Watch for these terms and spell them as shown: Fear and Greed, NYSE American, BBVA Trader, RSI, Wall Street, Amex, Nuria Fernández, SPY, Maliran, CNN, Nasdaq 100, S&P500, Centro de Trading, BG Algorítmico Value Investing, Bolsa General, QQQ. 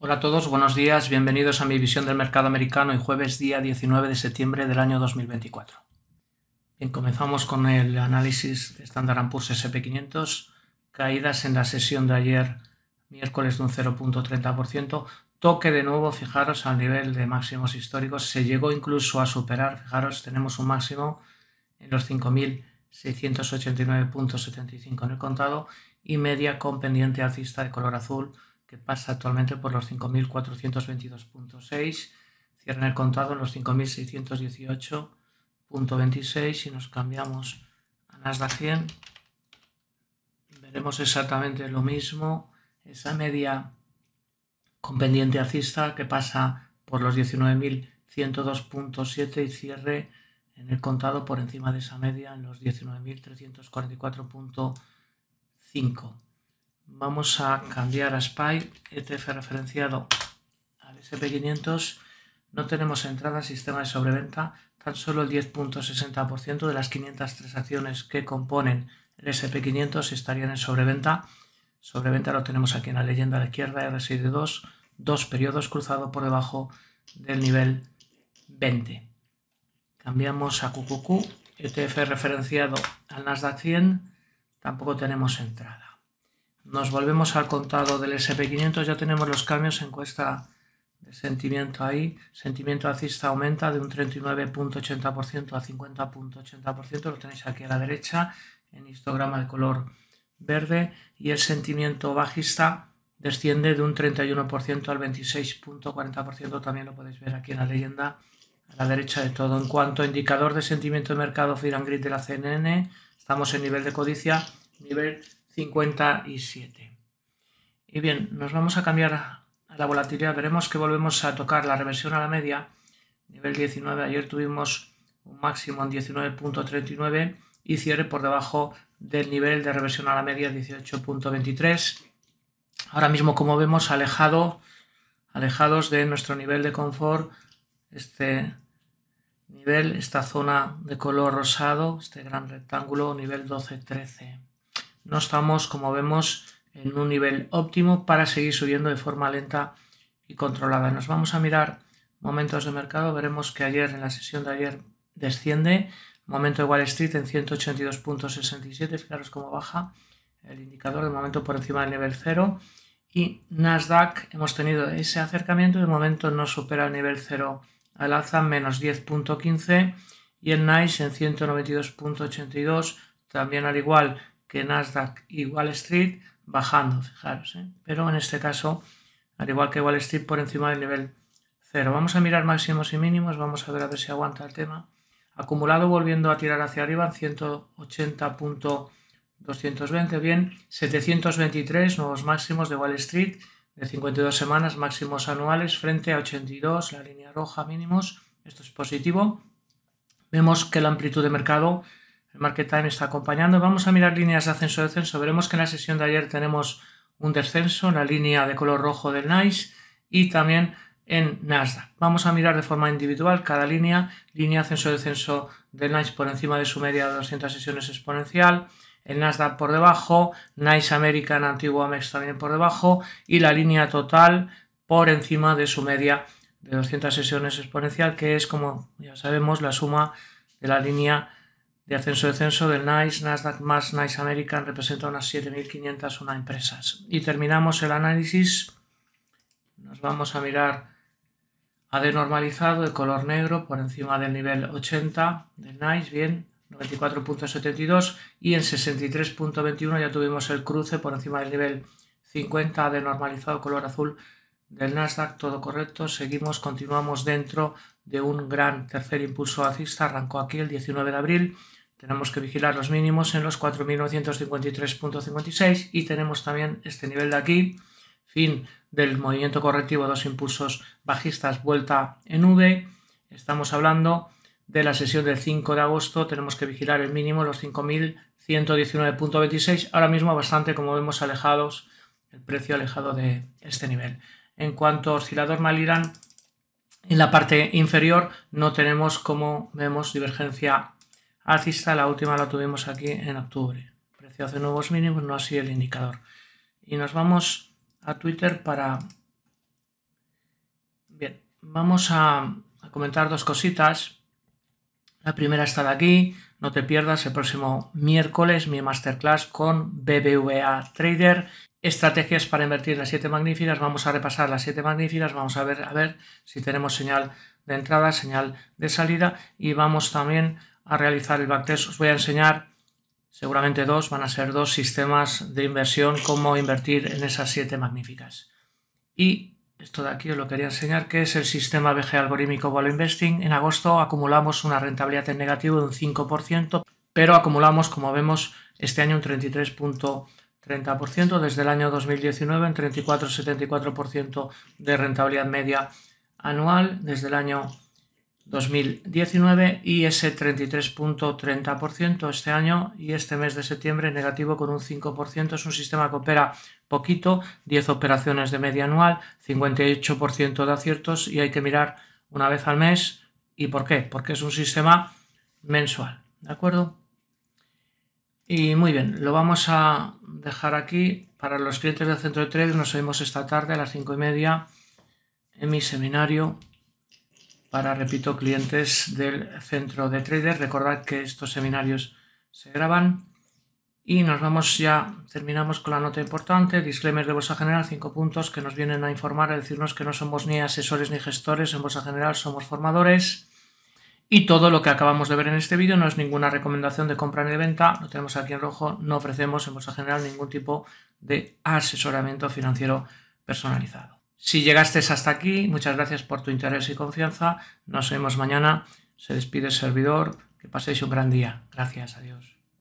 Hola a todos, buenos días, bienvenidos a mi visión del mercado americano y jueves día 19 de septiembre del año 2024. Bien, comenzamos con el análisis de Standard & Poor's SP500, caídas en la sesión de ayer miércoles de un 0.30%, toque de nuevo, fijaros, al nivel de máximos históricos, se llegó incluso a superar, fijaros, tenemos un máximo en los 5.689.75 en el contado y media con pendiente alcista de color azul, que pasa actualmente por los 5.422.6, cierra en el contado en los 5.618.26 y nos cambiamos a Nasdaq 100. Veremos exactamente lo mismo, esa media con pendiente alcista que pasa por los 19.102.7 y cierre en el contado por encima de esa media en los 19.344.5. Vamos a cambiar a SPY, ETF referenciado al SP500. No tenemos entrada, sistema de sobreventa. Tan solo el 10.60% de las 503 acciones que componen el SP500 estarían en sobreventa. Sobreventa lo tenemos aquí en la leyenda a la izquierda, RSI de 2, dos periodos cruzado por debajo del nivel 20. Cambiamos a QQQ, ETF referenciado al Nasdaq 100. Tampoco tenemos entrada. Nos volvemos al contado del SP500, ya tenemos los cambios, encuesta de sentimiento ahí, sentimiento alcista aumenta de un 39.80% a 50.80%, lo tenéis aquí a la derecha en histograma de color verde, y el sentimiento bajista desciende de un 31% al 26.40%, también lo podéis ver aquí en la leyenda a la derecha de todo. En cuanto a indicador de sentimiento de mercado Fear and Greed de la CNN, estamos en nivel de codicia, nivel 57. Y bien, nos vamos a cambiar a la volatilidad. Veremos que volvemos a tocar la reversión a la media, nivel 19. Ayer tuvimos un máximo en 19.39 y cierre por debajo del nivel de reversión a la media 18.23. Ahora mismo, como vemos, alejados de nuestro nivel de confort, este nivel, esta zona de color rosado, este gran rectángulo, nivel 12-13. No estamos, como vemos, en un nivel óptimo para seguir subiendo de forma lenta y controlada. Nos vamos a mirar momentos de mercado. Veremos que ayer, en la sesión de ayer, desciende. Momento de Wall Street en 182.67. Fijaros cómo baja el indicador, de momento por encima del nivel 0. Y Nasdaq, hemos tenido ese acercamiento. De momento no supera el nivel 0 al alza, menos 10.15. Y el NYSE en 192.82. También al igual que Nasdaq y Wall Street bajando, fijaros, pero en este caso, al igual que Wall Street, por encima del nivel 0. Vamos a mirar máximos y mínimos, vamos a ver si aguanta el tema. Acumulado volviendo a tirar hacia arriba, 180.220, bien, 723 nuevos máximos de Wall Street, de 52 semanas, máximos anuales, frente a 82, la línea roja, mínimos, esto es positivo. Vemos que la amplitud de mercado, el market time está acompañando. Vamos a mirar líneas de ascenso-descenso. Veremos que en la sesión de ayer tenemos un descenso en la línea de color rojo del NYSE y también en Nasdaq. Vamos a mirar de forma individual cada línea. Línea de ascenso-descenso del NYSE por encima de su media de 200 sesiones exponencial. El Nasdaq por debajo. NYSE American, antiguo Amex, también por debajo. Y la línea total por encima de su media de 200 sesiones exponencial, que es, como ya sabemos, la suma de la línea de ascenso-descenso del NYSE, Nasdaq más NYSE American, representa unas 7.501 empresas. Y terminamos el análisis, nos vamos a mirar a denormalizado de color negro por encima del nivel 80 del NYSE, bien, 94.72 y en 63.21 ya tuvimos el cruce por encima del nivel 50, a denormalizado color azul del Nasdaq, todo correcto, seguimos, continuamos dentro de un gran tercer impulso alcista, arrancó aquí el 19 de abril. Tenemos que vigilar los mínimos en los 4.953.56 y tenemos también este nivel de aquí, fin del movimiento correctivo, dos impulsos bajistas, vuelta en V. Estamos hablando de la sesión del 5 de agosto, tenemos que vigilar el mínimo, los 5.119.26, ahora mismo bastante, como vemos, alejados, el precio alejado de este nivel. En cuanto a oscilador Maliran, en la parte inferior no tenemos, como vemos, divergencia alcista, la última la tuvimos aquí en octubre. Precio hace nuevos mínimos, no así el indicador. Y nos vamos a Twitter para vamos a comentar dos cositas. La primera está de aquí. No te pierdas el próximo miércoles mi masterclass con BBVA Trader. Estrategias para invertir las 7 magníficas. Vamos a repasar las 7 magníficas. Vamos a ver si tenemos señal de entrada, señal de salida. Y vamos también a realizar el backtest. Os voy a enseñar, seguramente dos, van a ser dos sistemas de inversión, cómo invertir en esas 7 magníficas. Y esto de aquí os lo quería enseñar, que es el sistema BG Algorítmico Value Investing. En agosto acumulamos una rentabilidad en negativo de un 5%, pero acumulamos, como vemos, este año un 33.30%, desde el año 2019 en 34,74% de rentabilidad media anual, desde el año 2019 y ese 33.30% este año y este mes de septiembre negativo con un 5%. Es un sistema que opera poquito, 10 operaciones de media anual, 58% de aciertos y hay que mirar una vez al mes. ¿Y por qué? Porque es un sistema mensual, ¿de acuerdo? Y muy bien, lo vamos a dejar aquí. Para los clientes del Centro de Trading nos vemos esta tarde a las 5:30 en mi seminario para, repito, clientes del Centro de Traders. Recordad que estos seminarios se graban y nos vamos ya, terminamos con la nota importante, disclaimer de Bolsa General, 5 puntos que nos vienen a informar, a decirnos que no somos ni asesores ni gestores, en Bolsa General somos formadores y todo lo que acabamos de ver en este vídeo no es ninguna recomendación de compra ni de venta, lo tenemos aquí en rojo, no ofrecemos en Bolsa General ningún tipo de asesoramiento financiero personalizado. Si llegaste hasta aquí, muchas gracias por tu interés y confianza. Nos vemos mañana. Se despide el servidor. Que paséis un gran día. Gracias. Adiós.